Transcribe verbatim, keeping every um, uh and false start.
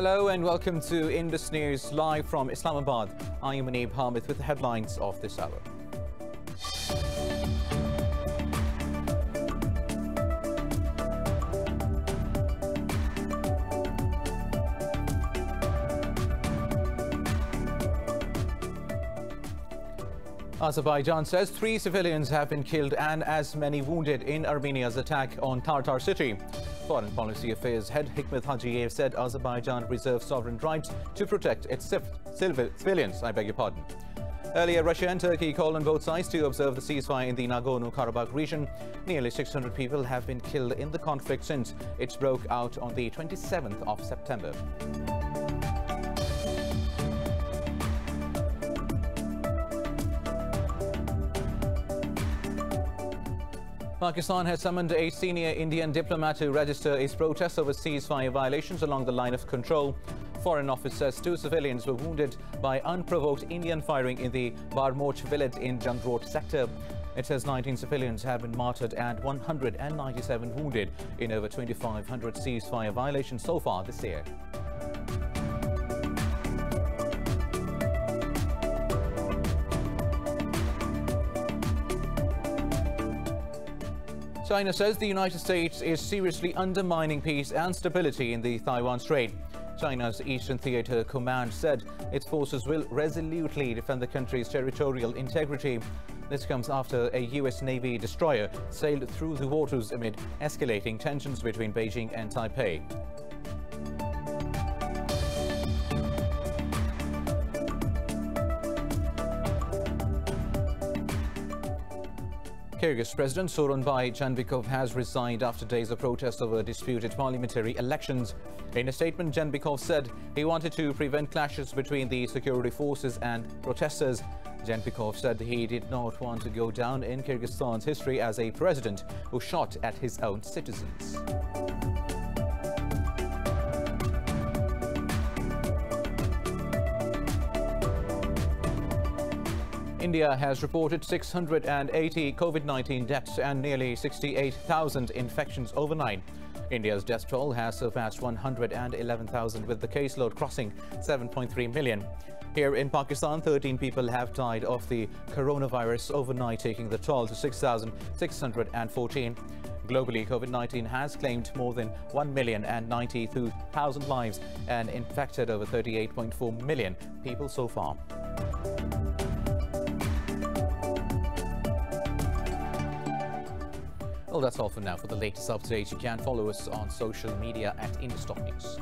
Hello and welcome to Indus News live from Islamabad. I am Muneib Hamid with the headlines of this hour. Azerbaijan says three civilians have been killed and as many wounded in Armenia's attack on Tartar City. Foreign Policy Affairs head Hikmet Hajiyev said Azerbaijan reserves sovereign rights to protect its civilians. I beg your pardon. Earlier, Russia and Turkey called on both sides to observe the ceasefire in the Nagorno-Karabakh region. Nearly six hundred people have been killed in the conflict since it broke out on the twenty-seventh of September. Pakistan has summoned a senior Indian diplomat to register his protests over ceasefire violations along the line of control. Foreign Office says two civilians were wounded by unprovoked Indian firing in the Barmoch village in Jandrot sector. It says nineteen civilians have been martyred and one hundred ninety-seven wounded in over twenty-five hundred ceasefire violations so far this year. China says the United States is seriously undermining peace and stability in the Taiwan Strait. China's Eastern Theater Command said its forces will resolutely defend the country's territorial integrity. This comes after a U S Navy destroyer sailed through the waters amid escalating tensions between Beijing and Taipei. Kyrgyz President Sooronbai Jeenbekov has resigned after days of protests over disputed parliamentary elections. In a statement, Jeenbekov said he wanted to prevent clashes between the security forces and protesters. Jeenbekov said he did not want to go down in Kyrgyzstan's history as a president who shot at his own citizens. India has reported six hundred eighty COVID nineteen deaths and nearly sixty-eight thousand infections overnight. India's death toll has surpassed one hundred eleven thousand, with the caseload crossing seven point three million. Here in Pakistan, thirteen people have died of the coronavirus overnight, taking the toll to six thousand six hundred fourteen. Globally, COVID nineteen has claimed more than one million ninety-two thousand lives and infected over thirty-eight point four million people so far. Well, that's all for now. For the latest updates, you can follow us on social media at Indus News.